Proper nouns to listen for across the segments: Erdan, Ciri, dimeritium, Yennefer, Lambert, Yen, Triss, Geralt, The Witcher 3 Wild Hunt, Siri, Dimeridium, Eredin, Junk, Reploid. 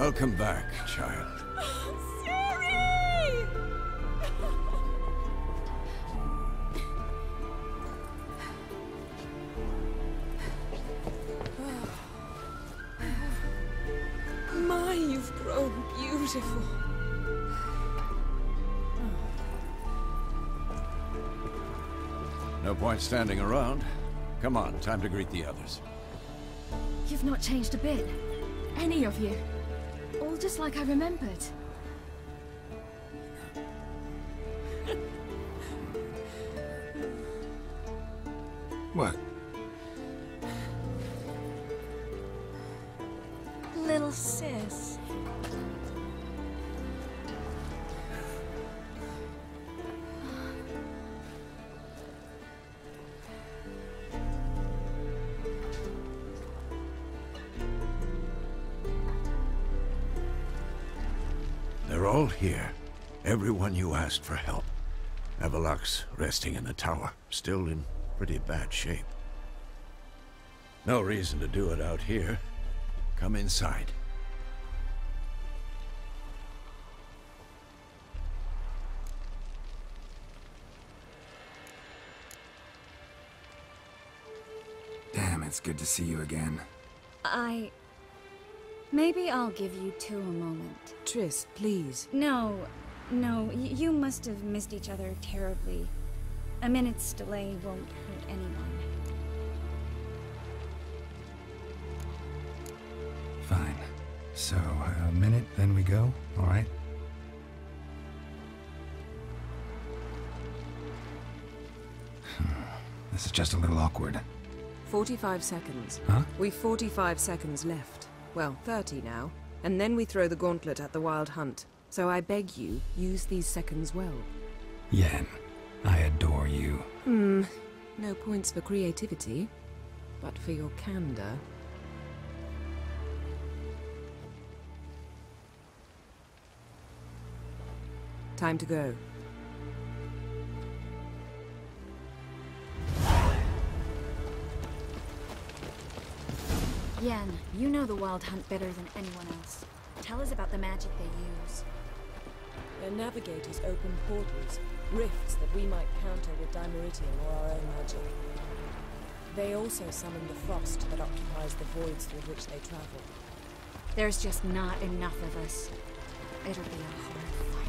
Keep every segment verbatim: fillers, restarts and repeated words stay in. Welcome back, child. Siri! My, you've grown beautiful. No point standing around. Come on, time to greet the others. You've not changed a bit. Any of you. All just like I remembered. What? Little sis. All here. Everyone you asked for help. Avalok's resting in the tower, still in pretty bad shape. No reason to do it out here. Come inside. Damn, it's good to see you again. I... Maybe I'll give you two a moment. Triss, please. No, no, y you must have missed each other terribly. A minute's delay won't hurt anyone. Fine. So, a minute, then we go, all right? This is just a little awkward. forty-five seconds. Huh? We've forty-five seconds left. Well, thirty now, and then we throw the gauntlet at the Wild Hunt. So I beg you, use these seconds well. Yen, I adore you. Hmm, no points for creativity, but for your candor. Time to go. Yen, you know the Wild Hunt better than anyone else. Tell us about the magic they use. Their navigators open portals, rifts that we might counter with dimeritium or our own magic. They also summon the frost that occupies the voids through which they travel. There's just not enough of us. It'll be a hard fight.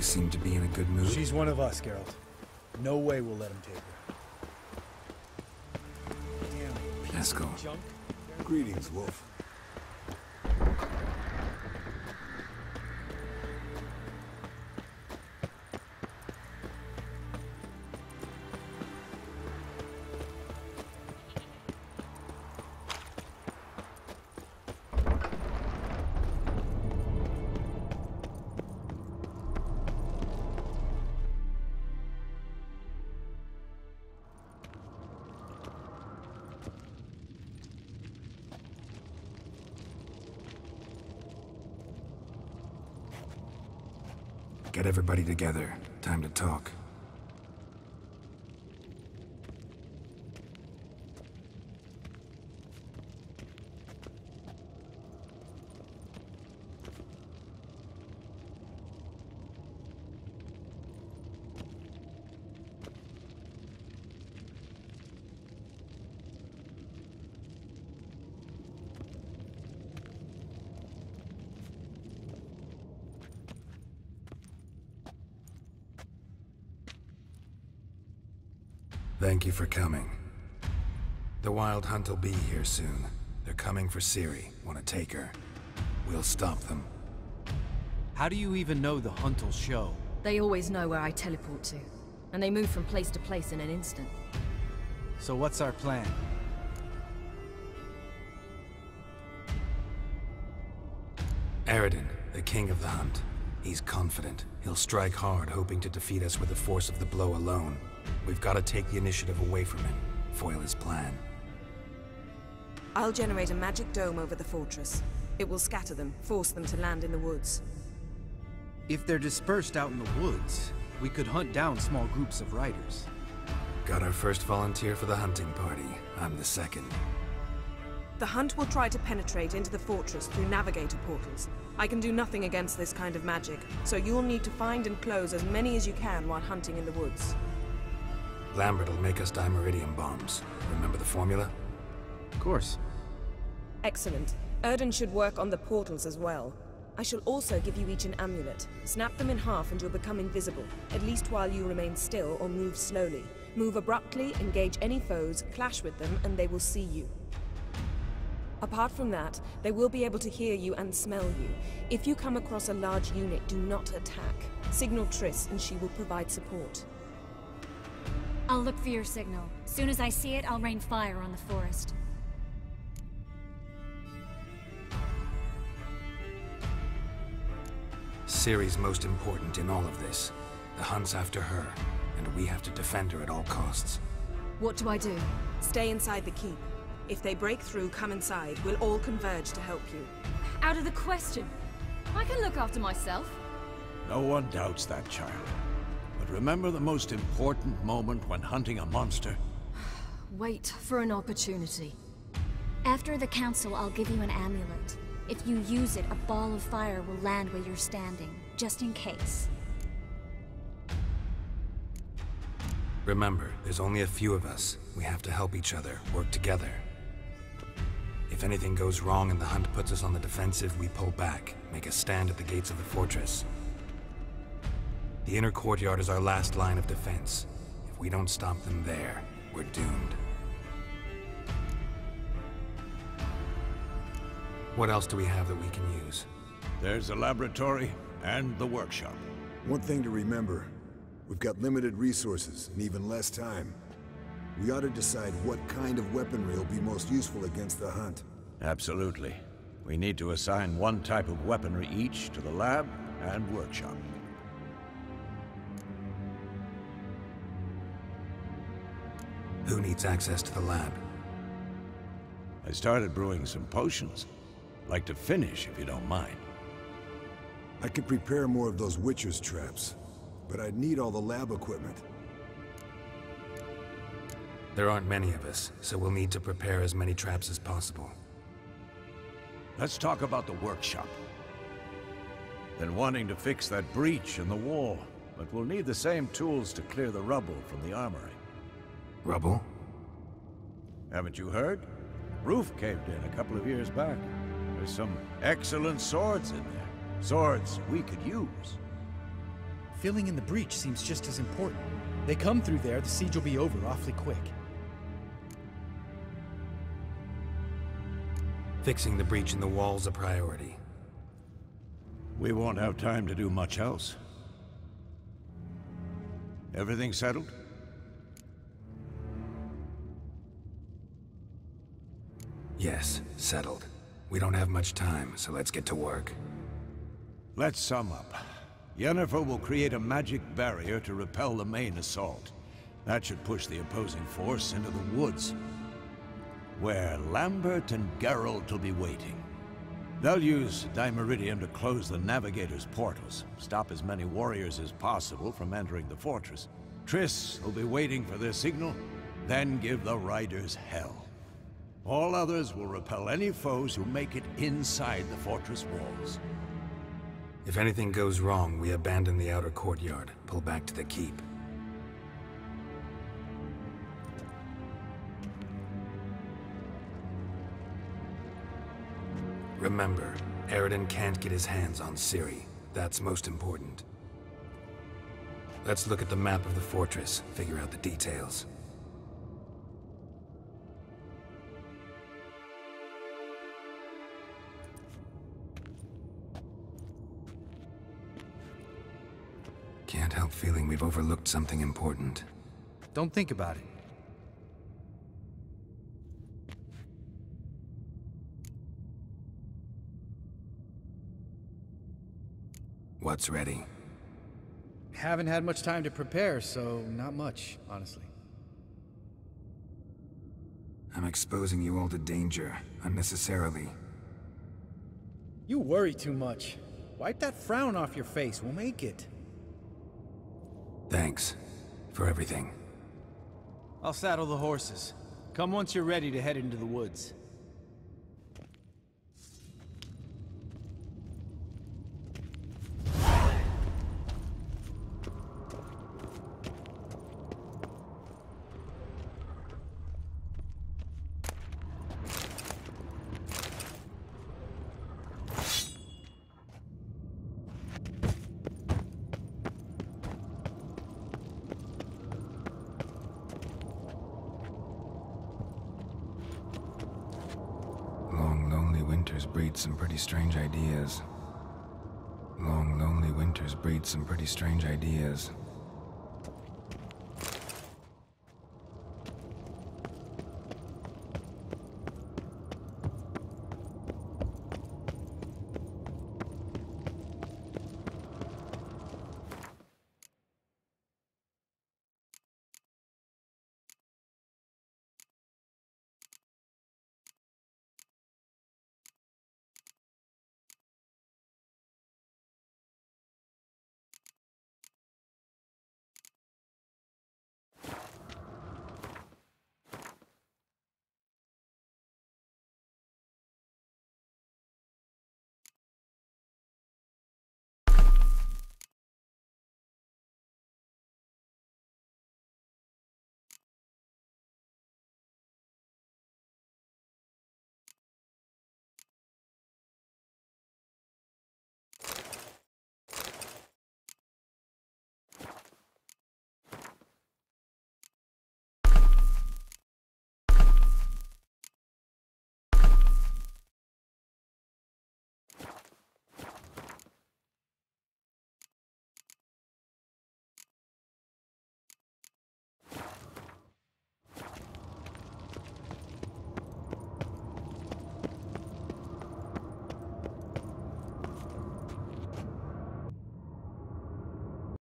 Seem to be in a good mood. She's one of us, Geralt. No way we'll let him take her. Damn. Let's go. Junk. Greetings, Wolf. Get everybody together. Time to talk. Thank you for coming. The Wild Hunt will be here soon. They're coming for Ciri. Want to take her. We'll stop them. How do you even know the Hunt will show? They always know where I teleport to. And they move from place to place in an instant. So what's our plan? Eredin, the king of the Hunt. He's confident. He'll strike hard, hoping to defeat us with the force of the blow alone. We've got to take the initiative away from him, foil his plan. I'll generate a magic dome over the fortress. It will scatter them, force them to land in the woods. If they're dispersed out in the woods, we could hunt down small groups of riders. Got our first volunteer for the hunting party. I'm the second. The hunt will try to penetrate into the fortress through navigator portals. I can do nothing against this kind of magic, so you'll need to find and close as many as you can while hunting in the woods. Lambert will make us dimeritium bombs. Remember the formula? Of course. Excellent. Erdan should work on the portals as well. I shall also give you each an amulet. Snap them in half and you'll become invisible, at least while you remain still or move slowly. Move abruptly, engage any foes, clash with them, and they will see you. Apart from that, they will be able to hear you and smell you. If you come across a large unit, do not attack. Signal Triss and she will provide support. I'll look for your signal. Soon as I see it, I'll rain fire on the forest. Ciri's most important in all of this. The hunt's after her, and we have to defend her at all costs. What do I do? Stay inside the keep. If they break through, come inside. We'll all converge to help you. Out of the question. I can look after myself. No one doubts that, child. But remember the most important moment when hunting a monster? Wait for an opportunity. After the council, I'll give you an amulet. If you use it, a ball of fire will land where you're standing, just in case. Remember, there's only a few of us. We have to help each other, work together. If anything goes wrong and the hunt puts us on the defensive, we pull back, make a stand at the gates of the fortress. The inner courtyard is our last line of defense. If we don't stop them there, we're doomed. What else do we have that we can use? There's the laboratory and the workshop. One thing to remember, we've got limited resources and even less time. We ought to decide what kind of weaponry will be most useful against the hunt. Absolutely. We need to assign one type of weaponry each to the lab and workshop. Who needs access to the lab? I started brewing some potions. Like to finish, if you don't mind. I could prepare more of those Witcher's traps, but I'd need all the lab equipment. There aren't many of us, so we'll need to prepare as many traps as possible. Let's talk about the workshop. Been wanting to fix that breach in the wall, but we'll need the same tools to clear the rubble from the armory. Rubble? Haven't you heard? Roof caved in a couple of years back. There's some excellent swords in there. Swords we could use. Filling in the breach seems just as important. They come through there, the siege will be over awfully quick. Fixing the breach in the wall's a priority. We won't have time to do much else. Everything settled? Yes, settled. We don't have much time, so let's get to work. Let's sum up. Yennefer will create a magic barrier to repel the main assault. That should push the opposing force into the woods, where Lambert and Geralt will be waiting. They'll use Dimeridium to close the Navigator's portals, stop as many warriors as possible from entering the fortress. Triss will be waiting for their signal, then give the riders hell. All others will repel any foes who make it inside the fortress walls. If anything goes wrong, we abandon the outer courtyard, pull back to the keep. Remember, Eredin can't get his hands on Ciri. That's most important. Let's look at the map of the fortress, figure out the details. Can't help feeling we've overlooked something important. Don't think about it. What's ready? Haven't had much time to prepare, so not much, honestly. I'm exposing you all to danger, unnecessarily. You worry too much. Wipe that frown off your face, we'll make it. Thanks for everything. I'll saddle the horses. Come once you're ready to head into the woods. Some pretty strange ideas. Long, lonely winters breed some pretty strange ideas.